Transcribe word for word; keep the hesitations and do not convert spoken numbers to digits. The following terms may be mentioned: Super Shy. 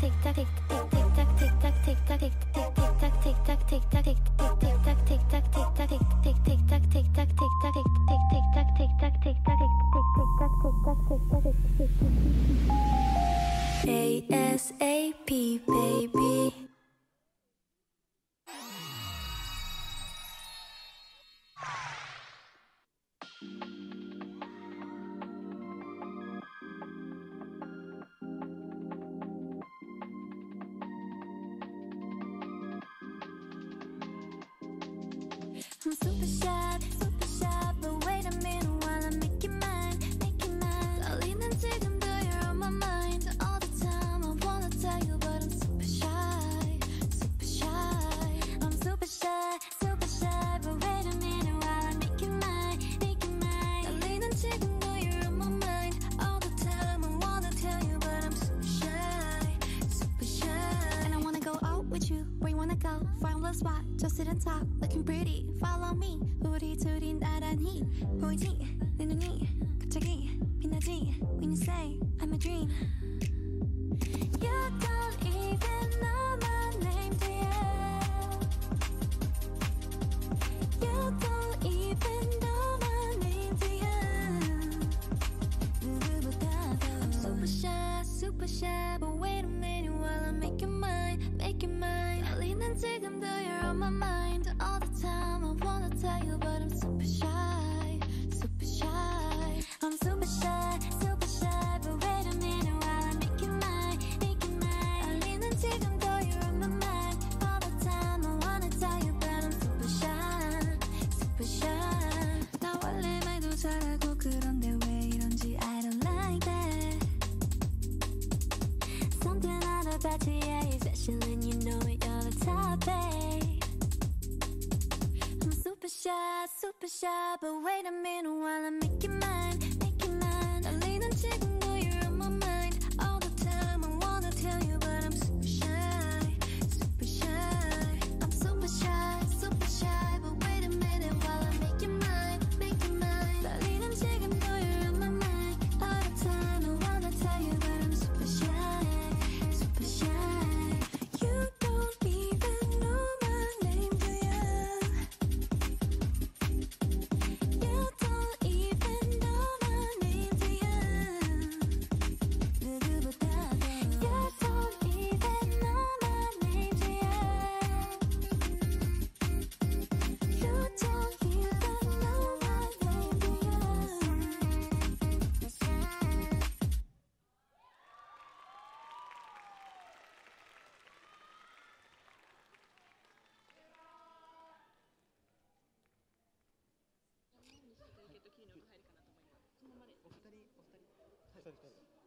tick tock tick tock tick tock tick tock tick tock tick tock tick tock tick tock tick tock tick tock tick tock tick tock tick tick tick tock tick tock tick tock tick tock tick tock tick tock tick tock ASAP baby. I'm super shy, super shy, but wait a minute while I make you mine, make you mine. 달리는 지금도 you're on my mind all the time. I wanna tell you, but I'm super shy, super shy. I'm super shy, super shy, but wait a minute while I make you mine, make you mine. 달리는 지금도 you're on my mind all the time. I wanna tell you, but I'm super shy, super shy. And I wanna go out with you, where you wanna go? Find love spot, just sit and talk, looking pretty. Follow me, 우리 둘이 나란히 보이지? 내 눈이 갑자기 빛나지? When you say I'm a dream. You don't even know my name, dear. You don't even know my name, dear. 누구보다 더 I'm super shy, super shy, but wait a minute while I make you mine, make you mine. 달리는 지금도 you're on my mind all the time. Tell you, but I'm super shy, super shy. I'm super shy, super shy, but wait a minute while I make you mine, make you mine. 달리는 지금도 you're on my mind all the time. I wanna tell you, but I'm super shy, super shy. 나 원래 말도 잘하고 그런데 왜 이런지 I don't like that. Something out about you, yeah, you're special and you know it, you're the top, babe. Super shy, super shy, but wait a minute while I make you mine, make you mine. 달리는 지금도 you're on my mind all the time. I wanna tell you, but I'm super shy, super shy. I'm super shy, super shy, but wait a minute while I make you mine, make you mine. 달리는 지금도 you're on my mind all the time. I wanna tell you, but I'm super shy, super shy. You don't even know my name, do you? Thank you.